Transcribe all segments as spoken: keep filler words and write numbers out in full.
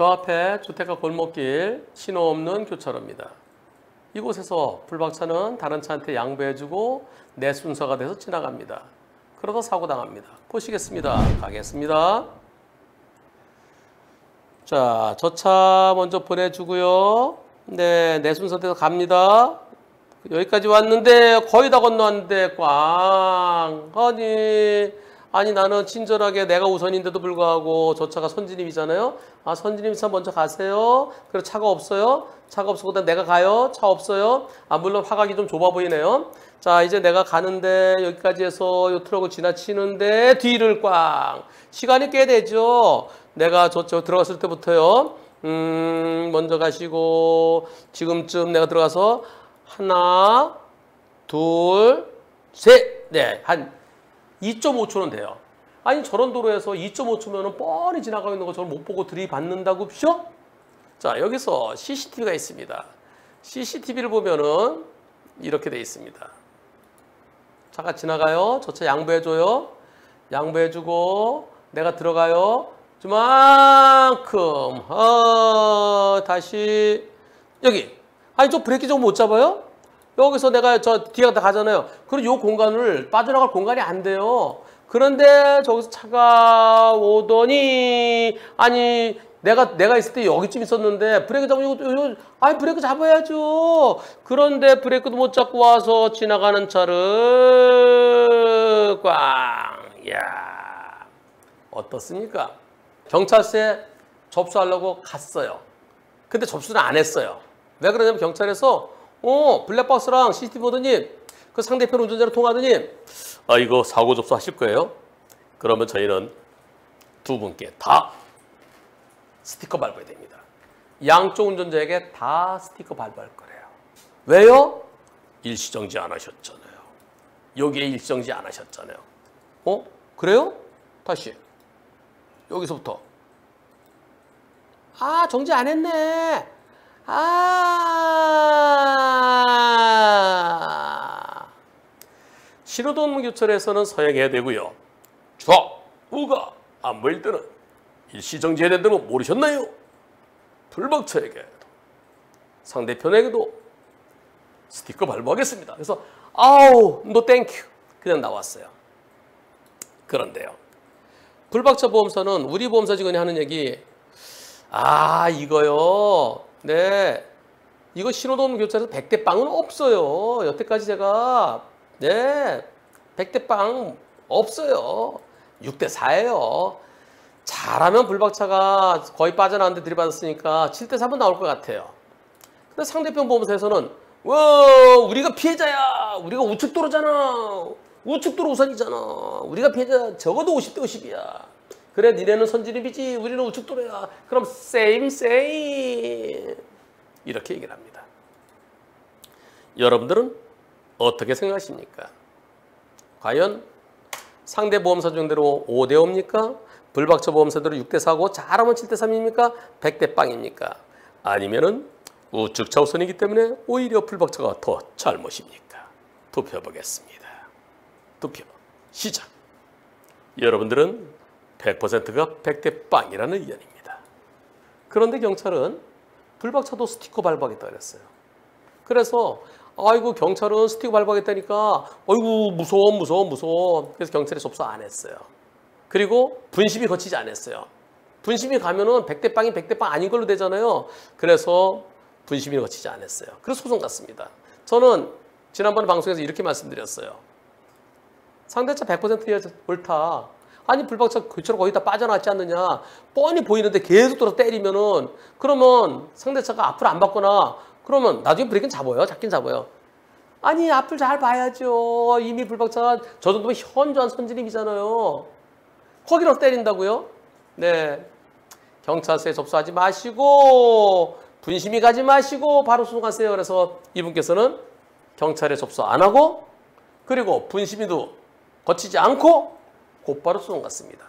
저 앞에 주택가 골목길 신호 없는 교차로입니다. 이곳에서 블박차는 다른 차한테 양보해주고 내 순서가 돼서 지나갑니다. 그러다 사고당합니다. 보시겠습니다. 가겠습니다. 자, 저 차 먼저 보내주고요. 네, 내 순서 돼서 갑니다. 여기까지 왔는데 거의 다 건너왔는데 꽝. 아니, 아니 나는 친절하게 내가 우선인데도 불구하고 저 차가 선진입이잖아요. 아, 선진입 차 먼저 가세요. 그리고 차가 없어요. 차가 없어. 그다음 내가 가요. 차 없어요. 아, 물론 화각이 좀 좁아 보이네요. 자, 이제 내가 가는데 여기까지 해서 요 트럭을 지나치는데 뒤를 꽝. 시간이 꽤 되죠. 내가 저쪽 들어갔을 때부터요. 음, 먼저 가시고 지금쯤 내가 들어가서 하나, 둘, 셋. 네, 한 이 점 오 초는 돼요. 아니, 저런 도로에서 이 점 오 초면은 뻔히 지나가고 있는 거 저를 못 보고 들이받는다고요? 자, 여기서 씨씨티비가 있습니다. 씨씨티비를 보면은 이렇게 돼 있습니다. 차가 지나가요. 저 차 양보해줘요. 양보해주고 내가 들어가요. 그만큼 어, 다시 여기. 아니, 저 브레이크 좀 못 잡아요? 여기서 내가 저 뒤에 다 가잖아요. 그럼 요 공간을 빠져나갈 공간이 안 돼요. 그런데 저기서 차가 오더니 아니 내가 내가 있을 때 여기쯤 있었는데 브레이크 잡으면 아니 브레이크 잡아야죠. 그런데 브레이크도 못 잡고 와서 지나가는 차를 꽝. 이야, 어떻습니까? 경찰서에 접수하려고 갔어요. 근데 접수는 안 했어요. 왜 그러냐면 경찰에서 어 블랙박스랑 씨씨티비 보더니 그 상대편 운전자로 통하더니 아 이거 사고 접수하실 거예요? 그러면 저희는 두 분께 다 스티커 발부해야 됩니다. 양쪽 운전자에게 다 스티커 발부할 거래요. 왜요? 일시정지 안 하셨잖아요. 여기에 일시정지 안 하셨잖아요. 어? 그래요? 다시 여기서부터 아 정지 안 했네. 아, 신호등 교차로에서는 서행해야 되고요. 좌우가 안 보일 때는 일시정지해야 된다는 거 모르셨나요? 블박차에게도 상대편에게도 스티커 발부하겠습니다. 그래서 아우 노 땡큐 그냥 나왔어요. 그런데요, 블박차 보험사는 우리 보험사 직원이 하는 얘기 아 이거요. 네, 이거 신호등 교차로에서 백 대 빵은 없어요. 여태까지 제가 네, 백 대 빵 없어요. 육 대 사예요. 잘하면 블박차가 거의 빠져나왔는데 들이받았으니까 칠 대 삼은 나올 것 같아요. 근데 상대편 보험사에서는 와, 우리가 피해자야. 우리가 우측도로잖아. 우측도로 우선이잖아. 우리가 피해자 적어도 오십 대 오십이야. 그래, 니네는 선진입이지. 우리는 우측도로야. 그럼 same same 이렇게 얘기를 합니다. 여러분들은 어떻게 생각하십니까? 과연 상대 보험사 중대로 오 대 오입니까? 블박차 보험사대로 육 대 사고 잘하면 칠 대 삼입니까? 백 대 빵입니까? 아니면은 우측차 우선이기 때문에 오히려 블박차가 더 잘못입니까? 투표 보겠습니다. 투표 시작. 여러분들은 백 퍼센트가 백 대 빵이라는 의견입니다. 그런데 경찰은 블박차도 스티커 발부하겠다 그랬어요. 그래서 아이고 경찰은 스티커 발부하겠다니까 아이고 무서워 무서워 무서워. 그래서 경찰이 접수 안 했어요. 그리고 분심이 거치지 않았어요. 분심이 가면은 백 대 빵이 백 대 빵 아닌 걸로 되잖아요. 그래서 분심이 거치지 않았어요. 그래서 소송 갔습니다. 저는 지난번 방송에서 이렇게 말씀드렸어요. 상대차 백 퍼센트 옳다. 아니 블박차 교차로 거의 다 빠져나왔지 않느냐. 뻔히 보이는데 계속 들어 때리면은 그러면 상대차가 앞을 안 받거나 그러면 나중에 브레이크는 잡아요. 잡긴 잡아요. 아니 앞을 잘 봐야죠. 이미 블박차가 저 정도면 현저한 선진입이잖아요. 거기로 때린다고요? 네, 경찰서에 접수하지 마시고 분심이 가지 마시고 바로 소송하세요. 그래서 이분께서는 경찰에 접수 안 하고 그리고 분심이도 거치지 않고 곧바로 소송 갔습니다.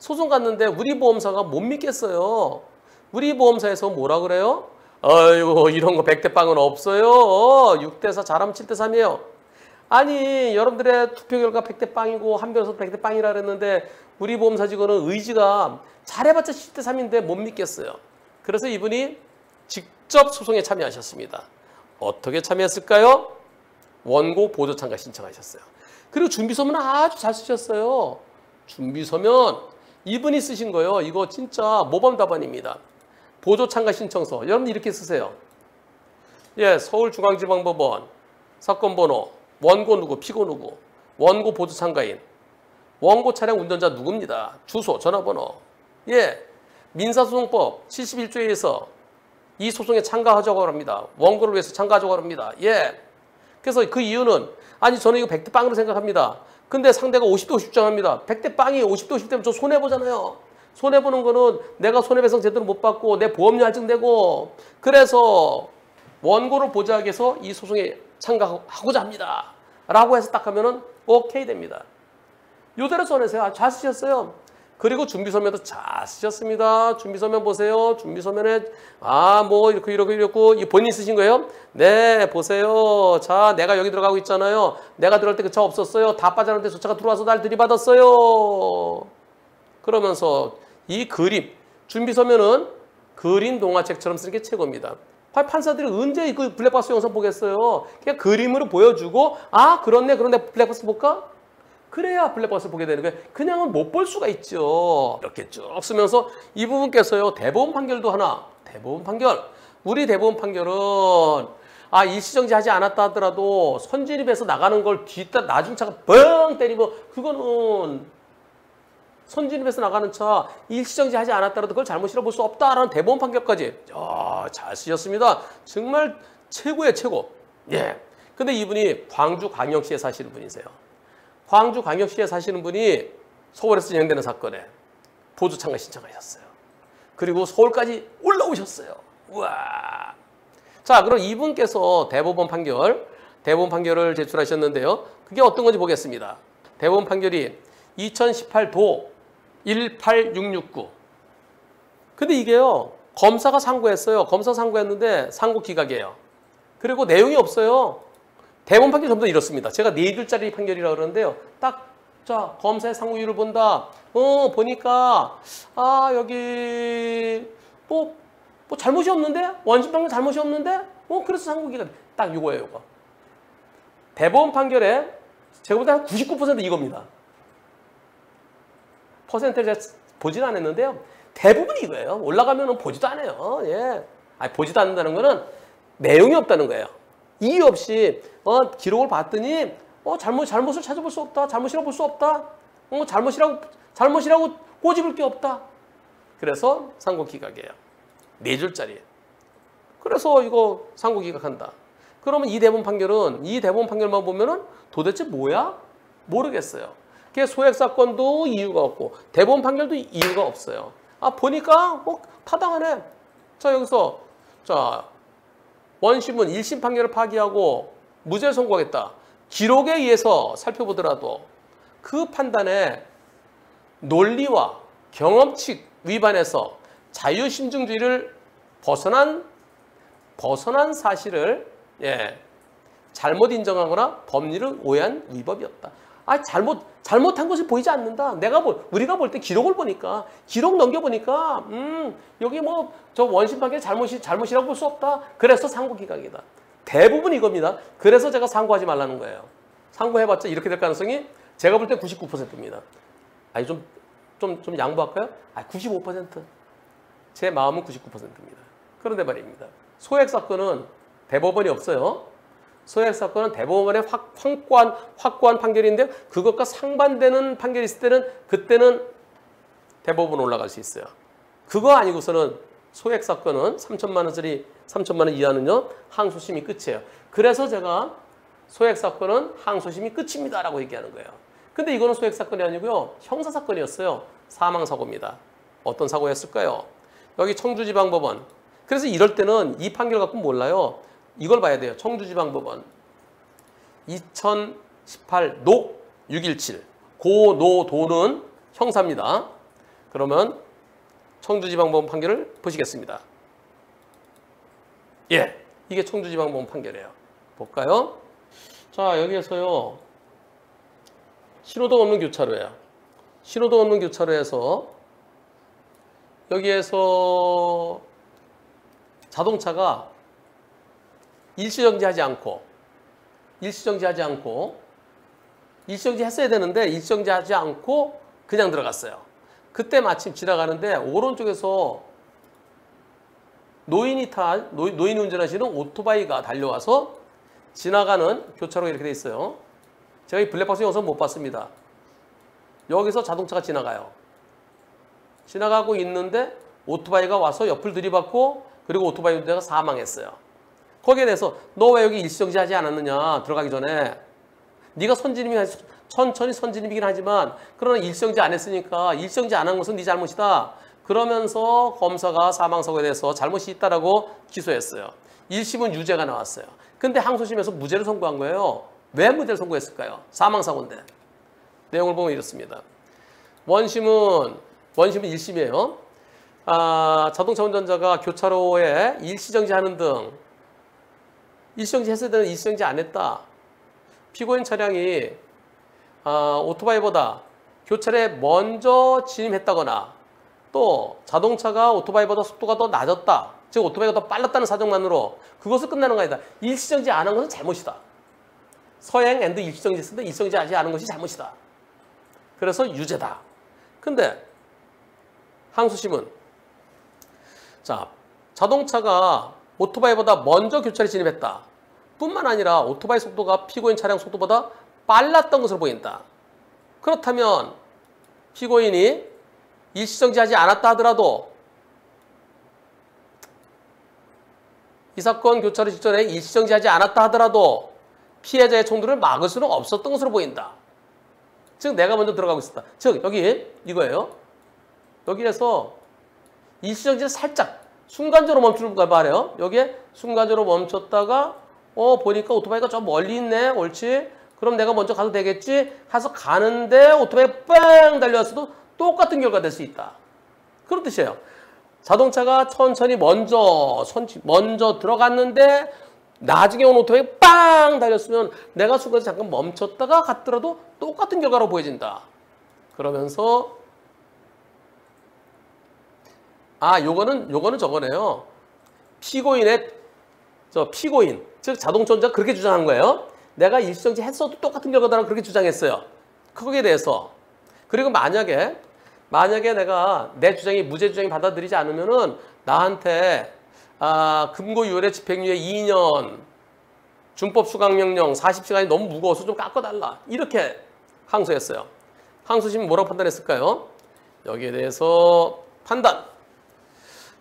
소송 갔는데 우리 보험사가 못 믿겠어요. 우리 보험사에서 뭐라 그래요? 아이고 이런 거 백 대 빵은 없어요. 육 대 사 잘하면 칠 대 삼이에요. 아니 여러분들의 투표 결과 백 대 빵이고 한 변호사도 백 대 빵이라 그랬는데 우리 보험사 직원은 의지가 잘해봤자 십 대 삼인데 못 믿겠어요. 그래서 이분이 직접 소송에 참여하셨습니다. 어떻게 참여했을까요? 원고 보조 참가 신청하셨어요. 그리고 준비서면 아주 잘 쓰셨어요. 준비서면 이분이 쓰신 거예요. 이거 진짜 모범 답안입니다. 보조 참가 신청서. 여러분 이렇게 쓰세요. 예, 서울중앙지방법원 사건 번호, 원고 누구, 피고 누구, 원고 보조 참가인, 원고 차량 운전자 누굽니다. 주소, 전화번호. 예, 민사소송법 칠십일 조에서 이 소송에 참가하자고 합니다. 원고를 위해서 참가하자고 합니다. 예. 그래서 그 이유는, 아니 저는 이거 백 대 빵으로 생각합니다. 근데 상대가 오십 대 오십 점 합니다. 백 대 빵이 오십 대 오십 점 되면 저 손해보잖아요. 손해보는 거는 내가 손해배상 제대로 못 받고 내 보험료 할증되고, 그래서 원고를 보좌하기 위해서 이 소송에 참가하고자 합니다. 라고 해서 딱 하면은 오케이 됩니다. 요대로 써내세요. 잘 쓰셨어요. 그리고 준비서면도 잘 쓰셨습니다. 준비서면 보세요. 준비서면에 아 뭐 이렇게 이렇게 이렇게 본인 쓰신 거예요? 네, 보세요. 자, 내가 여기 들어가고 있잖아요. 내가 들어갈 때 그 차 없었어요. 다 빠졌는데 저 차가 들어와서 날 들이받았어요. 그러면서 이 그림, 준비서면은 그림 동화책처럼 쓰는 게 최고입니다. 판사들이 언제 그 블랙박스 영상 보겠어요? 그냥 그림으로 보여주고, 아 그렇네 그런데 블랙박스 볼까? 그래야 블랙박스를 보게 되는 거예요. 그냥은 못 볼 수가 있죠. 이렇게 쭉 쓰면서 이 부분께서요. 대법원 판결도 하나. 대법원 판결. 우리 대법원 판결은 아 일시정지 하지 않았다 하더라도 선진입에서 나가는 걸 뒤따 나중 차가 뻥 때리면 그거는 선진입에서 나가는 차 일시정지 하지 않았다라도 그걸 잘못이라 볼 수 없다라는 대법원 판결까지. 야, 잘 쓰셨습니다. 정말 최고예요, 최고. 예. 근데 이분이 광주광역시에 사시는 분이세요. 광주광역시에 사시는 분이 서울에서 진행되는 사건에 보조 참가 신청하셨어요. 그리고 서울까지 올라오셨어요. 우와. 자, 그럼 이분께서 대법원 판결, 대법원 판결을 제출하셨는데요. 그게 어떤 건지 보겠습니다. 대법원 판결이 이천십팔 도 일팔육육구. 근데 이게요. 검사가 상고했어요. 검사 상고했는데 상고 기각이에요. 그리고 내용이 없어요. 대법원 판결이 전부 다 이렇습니다. 제가 네 줄짜리 판결이라고 그러는데요. 딱, 자, 검사의 상고이유를 본다. 어, 보니까, 아, 여기, 뭐, 뭐 잘못이 없는데? 원심 판결 잘못이 없는데? 어, 그래서 상고기가 딱 이거예요, 이거. 대법원 판결에 제가 볼 때 한 구십구 퍼센트 이겁니다. 퍼센트를 제가 보지는 않았는데요. 대부분 이거예요. 올라가면 보지도 않아요. 예. 아니, 보지도 않는다는 거는 내용이 없다는 거예요. 이유 없이 어, 기록을 봤더니 어, 잘못, 잘못을 찾아볼 수 없다. 잘못이라고 볼 수 없다. 어, 잘못이라고, 잘못이라고 꼬집을 게 없다. 그래서 상고 기각이에요. 네 줄짜리. 그래서 이거 상고 기각한다. 그러면 이 대법원 판결은, 이 대법원 판결만 보면은 도대체 뭐야? 모르겠어요. 그게 소액 사건도 이유가 없고 대법원 판결도 이유가 없어요. 아 보니까 뭐 타당하네. 자 여기서 자. 원심은 일 심 판결을 파기하고 무죄를 선고하겠다. 기록에 의해서 살펴보더라도 그 판단에 논리와 경험칙 위반해서 자유심증주의를 벗어난, 벗어난 사실을 예, 잘못 인정하거나 법리를 오해한 위법이 없다. 아, 잘못, 잘못한 것이 보이지 않는다. 내가 볼, 우리가 볼 때 기록을 보니까, 기록 넘겨보니까, 음, 여기 뭐, 저 원심 판결 잘못이, 잘못이라고 볼 수 없다. 그래서 상고 기각이다. 대부분 이겁니다. 그래서 제가 상고하지 말라는 거예요. 상고해봤자 이렇게 될 가능성이 제가 볼 때 구십구 퍼센트입니다. 아니, 좀, 좀, 좀 양보할까요? 아, 구십오 퍼센트. 제 마음은 구십구 퍼센트입니다. 그런데 말입니다. 소액 사건은 대법원이 없어요. 소액 사건은 대법원의 확, 확고한, 확고한 판결인데 그것과 상반되는 판결이 있을 때는 그때는 대법원 올라갈 수 있어요. 그거 아니고서는 소액 사건은 삼천만 원짜리 삼천만 원 이하는요 항소심이 끝이에요. 그래서 제가 소액 사건은 항소심이 끝입니다 라고 얘기하는 거예요. 근데 이거는 소액 사건이 아니고요 형사 사건이었어요. 사망사고입니다. 어떤 사고였을까요? 여기 청주지방법원. 그래서 이럴 때는 이 판결 갖고 몰라요. 이걸 봐야 돼요. 청주지방법원 이천십팔 노 육일칠. 고, 노, 도는 형사입니다. 그러면 청주지방법원 판결을 보시겠습니다. 예, 이게 청주지방법원 판결이에요. 볼까요? 자, 여기에서요. 신호등 없는 교차로예요. 신호등 없는 교차로에서 여기에서 자동차가 일시정지하지 않고 일시정지하지 않고 일시정지 했어야 되는데 일시정지하지 않고 그냥 들어갔어요. 그때 마침 지나가는데 오른쪽에서 노인이 타, 노인, 노인이 운전하시는 오토바이가 달려와서 지나가는 교차로 이렇게 돼 있어요. 제가 이 블랙박스 영상 못 봤습니다. 여기서 자동차가 지나가요. 지나가고 있는데 오토바이가 와서 옆을 들이받고 그리고 오토바이 운전자가 사망했어요. 거기에 대해서 너 왜 여기 일시정지하지 않았느냐, 들어가기 전에 네가 선진입이 천천히 선진입이긴 하지만 그러나 일시정지 안 했으니까 일시정지 안 한 것은 네 잘못이다. 그러면서 검사가 사망사고에 대해서 잘못이 있다라고 기소했어요. 일 심은 유죄가 나왔어요. 근데 항소심에서 무죄를 선고한 거예요. 왜 무죄를 선고했을까요? 사망사고인데. 내용을 보면 이렇습니다. 원심은, 원심은 일 심이에요. 아, 자동차 운전자가 교차로에 일시정지하는 등 일시정지 했을 때는 일시정지 안 했다. 피고인 차량이 아, 오토바이보다 교차로에 먼저 진입했다거나 또 자동차가 오토바이보다 속도가 더 낮았다. 즉 오토바이가 더 빨랐다는 사정만으로 그것을 끝내는 거 아니다. 일시정지 안 한 것은 잘못이다. 서행 앤드 일시정지 했을 때 일시정지 하지 않은 것이 잘못이다. 그래서 유죄다. 근데 항소심은 자 자동차가 오토바이보다 먼저 교차로에 진입했다. 뿐만 아니라 오토바이 속도가 피고인 차량 속도보다 빨랐던 것으로 보인다. 그렇다면 피고인이 일시정지하지 않았다 하더라도 이 사건 교차로 직전에 일시정지하지 않았다 하더라도 피해자의 총도를 막을 수는 없었던 것으로 보인다. 즉 내가 먼저 들어가고 있었다. 즉 여기 이거예요. 여기에서 일시정지를 살짝 순간적으로 멈추는 걸 말해요. 여기에 순간적으로 멈췄다가 어 보니까 오토바이가 저 멀리 있네. 옳지. 그럼 내가 먼저 가도 되겠지. 해서 가는데 오토바이 빵 달려왔어도 똑같은 결과가 될 수 있다. 그런 뜻이에요. 자동차가 천천히 먼저 먼저 들어갔는데 나중에 온 오토바이 빵 달렸으면 내가 순간 잠깐 멈췄다가 갔더라도 똑같은 결과로 보여진다. 그러면서 아 요거는 요거는 저거네요. 피고인의 저 피고인 즉 자동차 운전자가 그렇게 주장한 거예요. 내가 일시정지 했어도 똑같은 결과다라고 그렇게 주장했어요. 거기에 대해서 그리고 만약에 만약에 내가 내 주장이 무죄 주장이 받아들이지 않으면은 나한테 아, 금고유예의 집행유예 이 년, 준법수강명령 사십 시간이 너무 무거워서 좀 깎아달라. 이렇게 항소했어요. 항소심은 뭐라고 판단했을까요? 여기에 대해서 판단.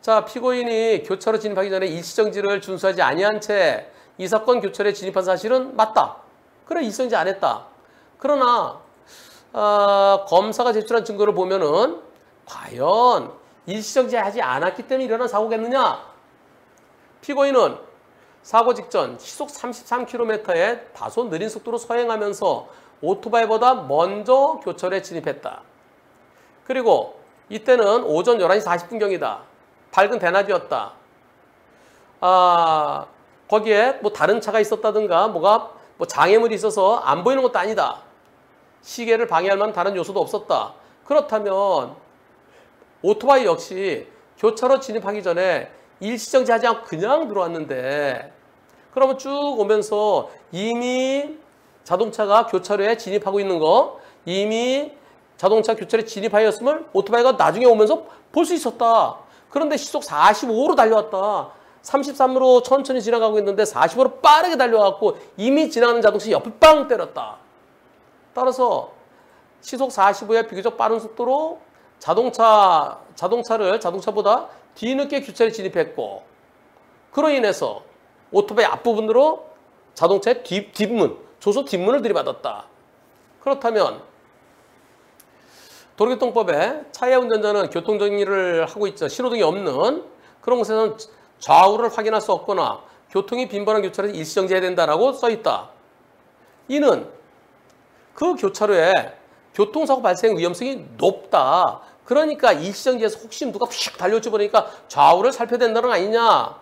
자, 피고인이 교차로 진입하기 전에 일시정지를 준수하지 아니한 채 이 사건 교차로에 진입한 사실은 맞다. 그래, 일시정지 안 했다. 그러나 어, 검사가 제출한 증거를 보면은 과연 일시정지하지 않았기 때문에 일어난 사고겠느냐? 피고인은 사고 직전 시속 삼십삼 킬로미터의 다소 느린 속도로 서행하면서 오토바이보다 먼저 교차로에 진입했다. 그리고 이때는 오전 열한 시 사십 분경이다. 밝은 대낮이었다. 아, 거기에 뭐 다른 차가 있었다든가 뭐가 뭐 장애물이 있어서 안 보이는 것도 아니다. 시계를 방해할 만한 다른 요소도 없었다. 그렇다면 오토바이 역시 교차로 진입하기 전에 일시정지하지 않고 그냥 들어왔는데 그러면 쭉 오면서 이미 자동차가 교차로에 진입하고 있는 거 이미 자동차 교차로에 진입하였음을 오토바이가 나중에 오면서 볼 수 있었다. 그런데 시속 사십오로 달려왔다. 삼십삼으로 천천히 지나가고 있는데 사십오로 빠르게 달려왔고 이미 지나가는 자동차 옆을 빵 때렸다. 따라서 시속 사십오의 비교적 빠른 속도로 자동차, 자동차를 자동차보다 뒤늦게 교차로에 진입했고 그로 인해서 오토바이 앞부분으로 자동차의 뒷, 뒷문, 조수 뒷문을 들이받았다. 그렇다면 도로교통법에 차의 운전자는 교통정리를 하고 있죠. 신호등이 없는 그런 곳에서는 좌우를 확인할 수 없거나 교통이 빈번한 교차로에서 일시정지해야 된다라고 써있다. 이는 그 교차로에 교통사고 발생 위험성이 높다. 그러니까 일시정지에서 혹시 누가 휙 달려올지 보니까 좌우를 살펴야 된다는 거 아니냐.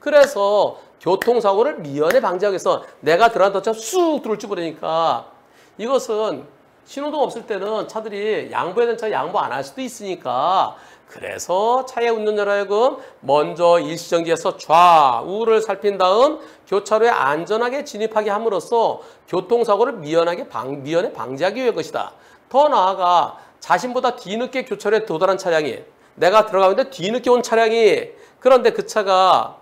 그래서 교통사고를 미연에 방지하기 위해서 내가 들어간 것처럼 쑥 들어올지 모르니까 이것은 신호등 없을 때는 차들이 양보해야 되는 차 양보 안 할 수도 있으니까 그래서 차에 운전 자로 하여금 먼저 일시정지해서 좌우를 살핀 다음 교차로에 안전하게 진입하게 함으로써 교통사고를 미연하게 방, 미연에 방지하기 위한 것이다. 더 나아가 자신보다 뒤늦게 교차로에 도달한 차량이, 내가 들어가는데 뒤늦게 온 차량이, 그런데 그 차가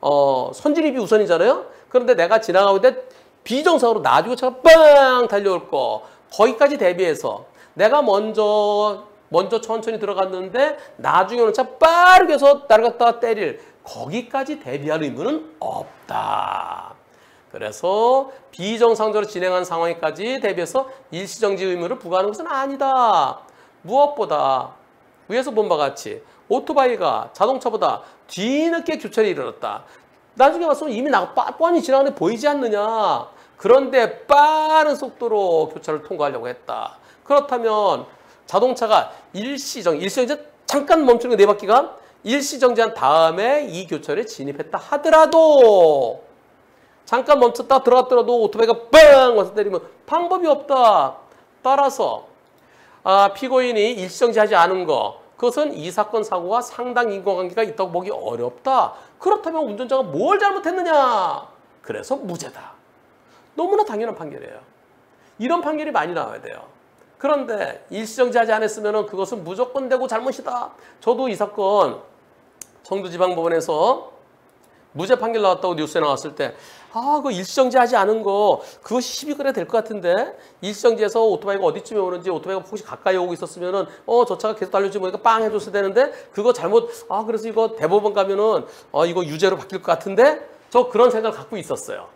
어, 선진입이 우선이잖아요. 그런데 내가 지나가는데 비정상으로 놔주고 차가 빵 달려올 거, 거기까지 대비해서 내가 먼저 먼저 천천히 들어갔는데 나중에 오는 차 빠르게 해서 날아갔다가 때릴, 거기까지 대비할 의무는 없다. 그래서 비정상적으로 진행한 상황에까지 대비해서 일시정지 의무를 부과하는 것은 아니다. 무엇보다 위에서 본 바 같이 오토바이가 자동차보다 뒤늦게 교차를 이르렀다. 나중에 봤으면 이미 나 뻔히 지나가는데 보이지 않느냐. 그런데 빠른 속도로 교차를 통과하려고 했다. 그렇다면 자동차가 일시정, 일시정지 잠깐 멈추는 네 바퀴가 일시정지한 다음에 이 교차로에 진입했다 하더라도, 잠깐 멈췄다 들어갔더라도 오토바이가 뻥 와서 때리면 방법이 없다. 따라서 아, 피고인이 일시정지하지 않은 거, 그것은 이 사건 사고와 상당 인과관계가 있다고 보기 어렵다. 그렇다면 운전자가 뭘 잘못했느냐? 그래서 무죄다. 너무나 당연한 판결이에요. 이런 판결이 많이 나와야 돼요. 그런데 일시정지하지 않았으면 그것은 무조건 되고 잘못이다. 저도 이 사건 청주지방법원에서 무죄 판결 나왔다고 뉴스에 나왔을 때, 아, 그 일시정지하지 않은 거, 그것이 시비거래 될 것 같은데, 일시정지해서 오토바이가 어디쯤에 오는지, 오토바이가 혹시 가까이 오고 있었으면은, 어, 저 차가 계속 달려주지 보니까 빵 해줬어야 되는데, 그거 잘못, 아, 그래서 이거 대법원 가면은, 어, 이거 유죄로 바뀔 것 같은데, 저 그런 생각을 갖고 있었어요.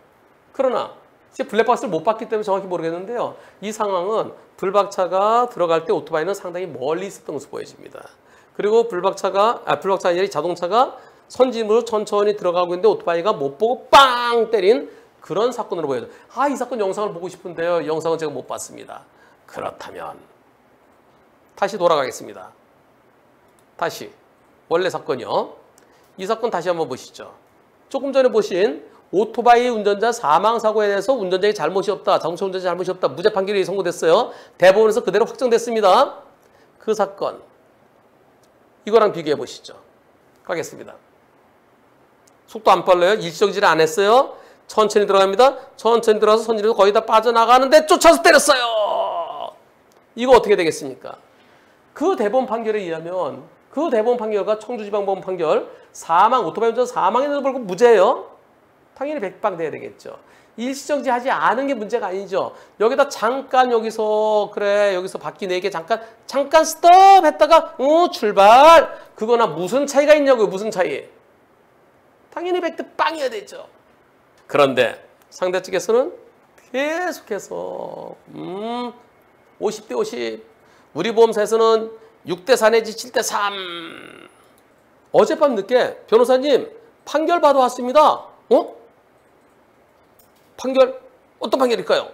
그러나, 이제 블랙박스를 못 봤기 때문에 정확히 모르겠는데요. 이 상황은 블박차가 들어갈 때 오토바이는 상당히 멀리 있었던 것으로 보여집니다. 그리고 블박차가, 아, 블박차가 아니라 자동차가 선진으로 천천히 들어가고 있는데 오토바이가 못 보고 빵 때린 그런 사건으로 보여요. 아, 이 사건 영상을 보고 싶은데요. 영상은 제가 못 봤습니다. 그렇다면 다시 돌아가겠습니다. 다시 원래 사건이요. 이 사건 다시 한번 보시죠. 조금 전에 보신 오토바이 운전자 사망사고에 대해서 운전자의 잘못이 없다, 자동차 운전자의 잘못이 없다, 무죄 판결이 선고됐어요. 대법원에서 그대로 확정됐습니다. 그 사건 이거랑 비교해 보시죠. 가겠습니다. 속도 안 빨라요. 일시정지를 안 했어요. 천천히 들어갑니다. 천천히 들어가서 선진에서 거의 다 빠져나가는데 쫓아서 때렸어요. 이거 어떻게 되겠습니까? 그 대법원 판결에 의하면, 그 대법원 판결과 청주지방법원 판결, 사망, 오토바이 운전 사망에도 불구하고 무죄예요. 당연히 백방돼야 되겠죠. 일시정지하지 않은 게 문제가 아니죠. 여기다 잠깐 여기서 그래 여기서 바퀴 네 개 잠깐 잠깐 스톱 했다가 어 출발, 그거나 무슨 차이가 있냐고요. 무슨 차이? 당연히 백 대 빵이어야 되죠. 그런데 상대 측에서는 계속해서 음 오십 대 오십, 우리 보험사에서는 육 대 사 내지 칠 대 삼. 어젯밤 늦게 변호사님 판결 받아왔습니다. 어? 판결 어떤 판결일까요?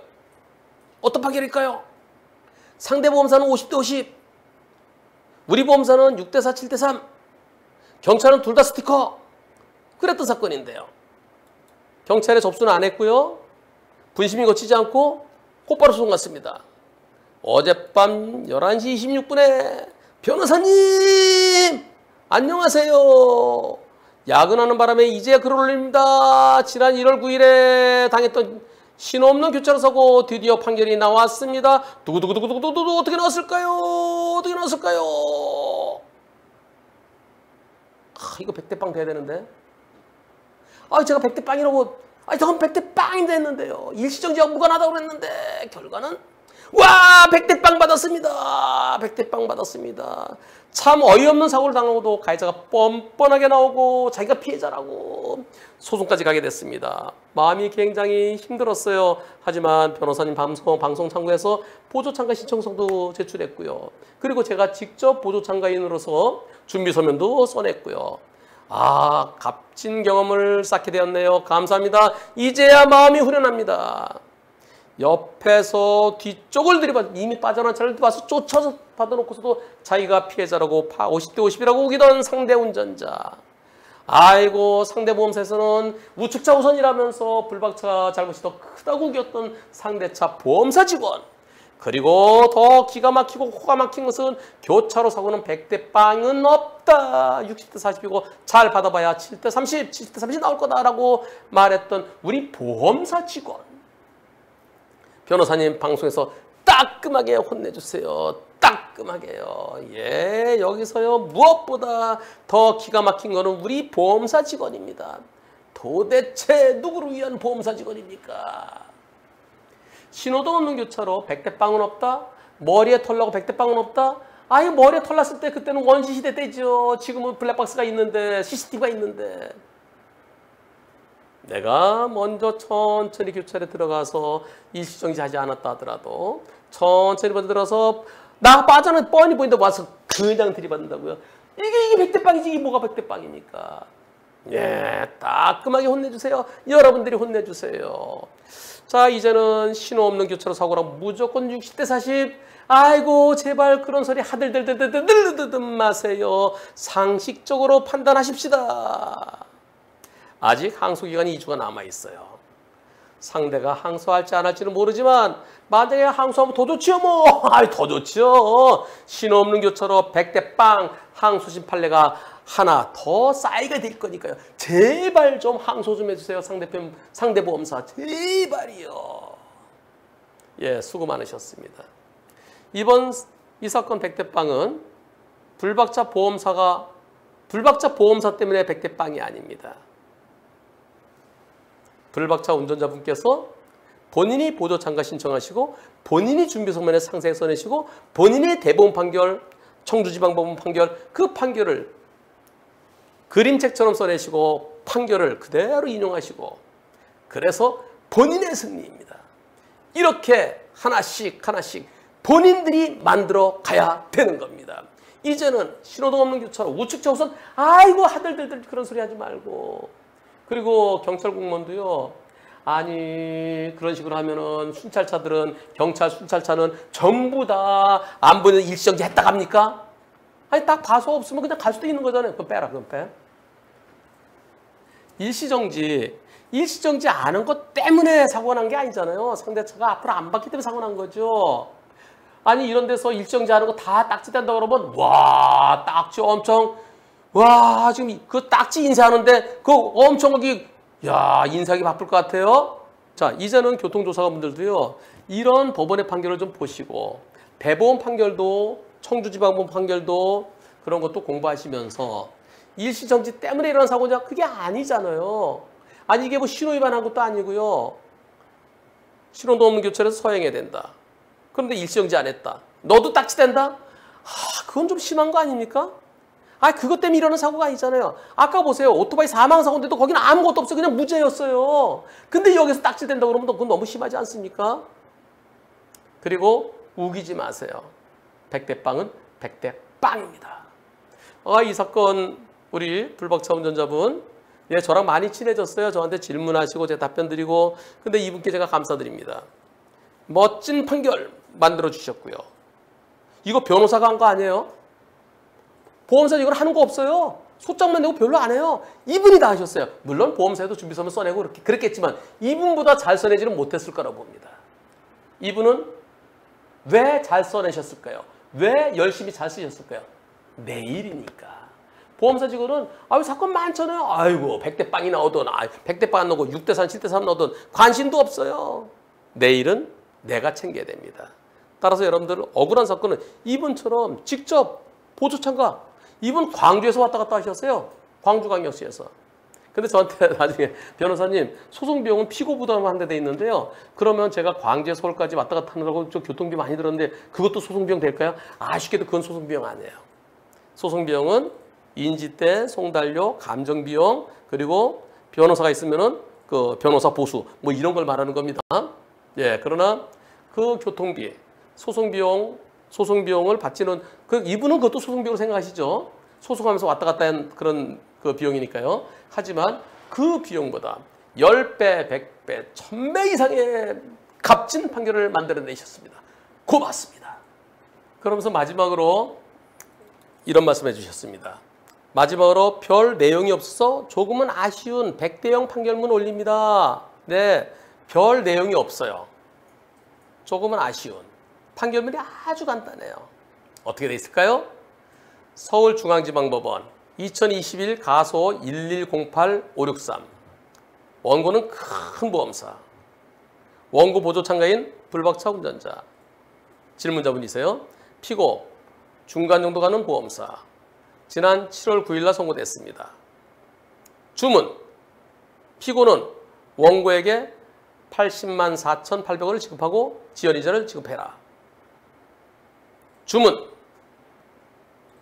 어떤 판결일까요? 상대 보험사는 오십 대 오십, 우리 보험사는 육 대 사, 칠 대 삼, 경찰은 둘 다 스티커. 그랬던 사건인데요. 경찰에 접수는 안 했고요. 분심이 거치지 않고 곧바로 소송 갔습니다. 어젯밤 열한 시 이십육 분에 변호사님 안녕하세요. 야근하는 바람에 이제 글을 올립니다. 지난 일월 구일에 당했던 신호 없는 교차로 사고 드디어 판결이 나왔습니다. 두구두구두구두구두구 어떻게 나왔을까요? 어떻게 나왔을까요? 아, 이거 백 대 빵 돼야 되는데. 아, 제가 백 대 빵이라고, 아, 저건 백 대 빵인데 했는데요. 일시정지하고 무관하다고 그랬는데 결과는 와, 백 대 빵 받았습니다. 백 대 빵 받았습니다. 참 어이없는 사고를 당하고도 가해자가 뻔뻔하게 나오고 자기가 피해자라고 소송까지 가게 됐습니다. 마음이 굉장히 힘들었어요. 하지만 변호사님 방송, 방송 참가해서 보조 참가 신청서도 제출했고요. 그리고 제가 직접 보조 참가인으로서 준비 서면도 써냈고요. 아, 값진 경험을 쌓게 되었네요. 감사합니다. 이제야 마음이 후련합니다. 옆에서 뒤쪽을 들이받, 이미 빠져나온 차를 봐서 쫓아서 받아놓고서도 자기가 피해자라고 오십 대 오십이라고 우기던 상대 운전자. 아이고, 상대 보험사에서는 우측차 우선이라면서 불박차 잘못이 더 크다고 우겼던 상대차 보험사 직원. 그리고 더 기가 막히고 코가 막힌 것은 교차로 사고는 백 대 빵은 없다. 육십 대 사십이고 잘 받아봐야 칠 대 삼십, 칠십 대 삼십 나올 거다라고 말했던 우리 보험사 직원. 변호사님 방송에서 따끔하게 혼내주세요. 따끔하게요. 예, 여기서요. 무엇보다 더 기가 막힌 거는 우리 보험사 직원입니다. 도대체 누구를 위한 보험사 직원입니까? 신호등 없는 교차로 백 대 빵은 없다. 머리에 털 나고 백 대 빵은 없다. 아예 머리에 털 났을 때 그때는 원시시대 때죠. 지금은 블랙박스가 있는데 씨씨티비가 있는데. 내가 먼저 천천히 교차로에 들어가서 일시정지하지 않았다 하더라도 천천히 들어가서 나 빠져는 뻔히 보인다고 와서 그냥 들이받는다고요. 이게 이게 백 대 빵이지. 이게 뭐가 백 대 빵입니까? 예, 따끔하게 혼내주세요. 여러분들이 혼내주세요. 자, 이제는 신호 없는 교차로 사고랑 무조건 육십 대 사십. 아이고, 제발 그런 소리 하들들들들들들들 마세요. 상식적으로 판단하십시다. 아직 항소기간이 이 주가 남아있어요. 상대가 항소할지 안 할지는 모르지만 만약에 항소하면 더 좋지요 뭐. 아이, 더 좋지요. 신호 없는 교차로 백 대 빵 항소심 판례가 하나 더 쌓이게 될 거니까요. 제발 좀 항소 좀 해주세요. 상대편, 상대보험사 제발이요. 예, 수고 많으셨습니다. 이번 이 사건 백 대 빵은 불박차 보험사가 불박차 보험사 때문에 백 대 빵이 아닙니다. 불박차 운전자분께서 본인이 보조 참가 신청하시고 본인이 준비 성면에 상세히 써내시고 본인의 대법원 판결, 청주지방법원 판결 그 판결을 그림책처럼 써내시고 판결을 그대로 인용하시고 그래서 본인의 승리입니다. 이렇게 하나씩 하나씩 본인들이 만들어 가야 되는 겁니다. 이제는 신호등 없는 교차로 우측 좌우선 아이고 하들들들 그런 소리 하지 말고 그리고 경찰 공무원도요. 아니 그런 식으로 하면은 순찰차들은 경찰 순찰차는 전부 다 안 보이는 일시정지 했다 갑니까? 아니 딱 봐서 없으면 그냥 갈 수도 있는 거잖아요. 그럼 빼라. 그럼 빼. 일시정지. 일시정지 아는 것 때문에 사고가 난 게 아니잖아요. 상대차가 앞으로 안 봤기 때문에 사고가 난 거죠. 아니 이런 데서 일시정지 아는 거 다 딱지 된다 그러면 와 딱지 엄청 와 지금 그 딱지 인쇄하는데 그 엄청 거기 야 인쇄하기 바쁠 것 같아요. 자 이제는 교통조사관분들도요. 이런 법원의 판결을 좀 보시고 대법원 판결도 청주지방법원 판결도 그런 것도 공부하시면서 일시정지 때문에 일어난 사고냐? 그게 아니잖아요. 아니 이게 뭐 신호위반한 것도 아니고요. 신호등 없는 교차로에서 서행해야 된다. 그런데 일시정지 안 했다. 너도 딱지댄다? 아, 그건 좀 심한 거 아닙니까? 아, 그것 때문에 일어난 사고가 아니잖아요. 아까 보세요. 오토바이 사망사고인데도 거기는 아무것도 없어요. 그냥 무죄였어요. 근데 여기서 딱지댄다 그러면 그건 너무 심하지 않습니까? 그리고 우기지 마세요. 백 대 빵은 백 대 빵입니다. 아, 이 사건 우리 불박차 운전자분 예, 저랑 많이 친해졌어요. 저한테 질문하시고 제가 답변 드리고 근데 이분께 제가 감사드립니다. 멋진 판결 만들어주셨고요. 이거 변호사가 한 거 아니에요? 보험사 이걸 하는 거 없어요. 소장만 내고 별로 안 해요. 이분이 다 하셨어요. 물론 보험사에도 준비서면 써내고 그렇게, 그랬겠지만 이분보다 잘 써내지는 못했을 거라고 봅니다. 이분은 왜 잘 써내셨을까요? 왜 열심히 잘 쓰셨을까요? 내일이니까. 보험사 직원은 아유 사건 많잖아요. 아이고 백 대 빵이 나오든 백 대 빵 안 나오고 육 대 삼, 칠 대 삼 나오든 관심도 없어요. 내일은 내가 챙겨야 됩니다. 따라서 여러분들 억울한 사건은 이분처럼 직접 보조 참가. 이분 광주에서 왔다 갔다 하셨어요. 광주광역시에서. 근데 저한테 나중에 변호사님 소송 비용은 피고 부담하는 데 있는데요. 그러면 제가 광주에 서울까지 왔다 갔다 하느라고 좀 교통비 많이 들었는데 그것도 소송 비용 될까요? 아쉽게도 그건 소송 비용 아니에요. 소송 비용은 인지대, 송달료, 감정 비용 그리고 변호사가 있으면은 그 변호사 보수 뭐 이런 걸 말하는 겁니다. 예, 그러나 그 교통비, 소송 비용, 소송 비용을 받지는 그 이분은 그것도 소송 비용으로 생각하시죠. 소송하면서 왔다 갔다 한 그런 그 비용이니까요. 하지만 그 비용보다 십 배, 백 배, 천 배 이상의 값진 판결을 만들어내셨습니다. 고맙습니다. 그러면서 마지막으로 이런 말씀해 주셨습니다. 마지막으로 별 내용이 없어서 조금은 아쉬운 백 대 영 판결문 올립니다. 네, 별 내용이 없어요. 조금은 아쉬운 판결문이 아주 간단해요. 어떻게 돼 있을까요? 서울중앙지방법원 이천이십일 가소 일일공팔오육삼 원고는 큰 보험사, 원고 보조 참가인 불박차 운전자, 질문자분이세요. 피고 중간 정도 가는 보험사, 지난 칠월 구일날 선고됐습니다. 주문, 피고는 원고에게 팔십만 사천팔백 원을 지급하고 지연이자를 지급해라. 주문,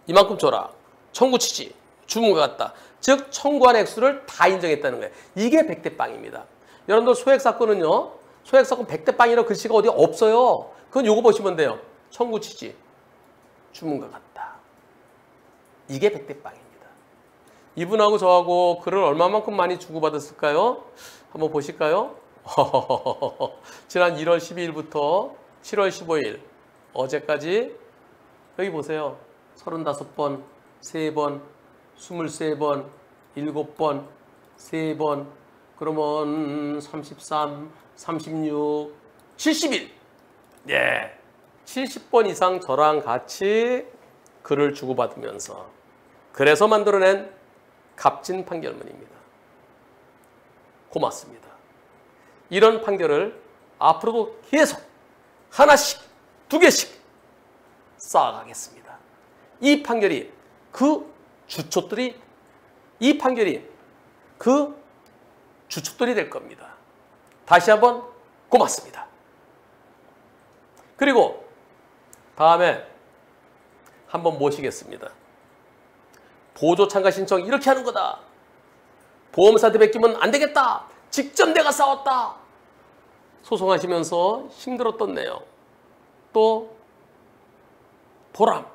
이만큼 줘라. 청구취지, 주문과 같다. 즉 청구한 액수를 다 인정했다는 거예요. 이게 백대빵입니다. 여러분들 소액사건은요, 소액사건 백대빵이라고 글씨가 어디 없어요. 그건 요거 보시면 돼요. 청구취지, 주문과 같다. 이게 백대빵입니다. 이분하고 저하고 글을 얼마만큼 많이 주고받았을까요? 한번 보실까요? 지난 일월 십이일부터 칠월 십오일 어제까지 여기 보세요. 서른다섯 번, 세 번, 스물세 번, 일곱 번, 세 번, 그러면 삼십삼, 삼십육, 칠십일. 예, 칠십 번 이상 저랑 같이 글을 주고받으면서 그래서 만들어낸 값진 판결문입니다. 고맙습니다. 이런 판결을 앞으로도 계속 하나씩, 두 개씩 쌓아가겠습니다. 이 판결이 그 주춧돌이, 이 판결이 그 주춧돌이 될 겁니다. 다시 한번 고맙습니다. 그리고 다음에 한번 모시겠습니다. 보조 참가 신청 이렇게 하는 거다. 보험사한테 뺏기면 안 되겠다. 직접 내가 싸웠다. 소송하시면서 힘들었던 내용. 또 보람.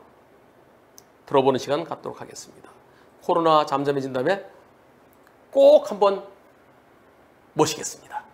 들어보는 시간 갖도록 하겠습니다. 코로나 잠잠해진 다음에 꼭 한번 모시겠습니다.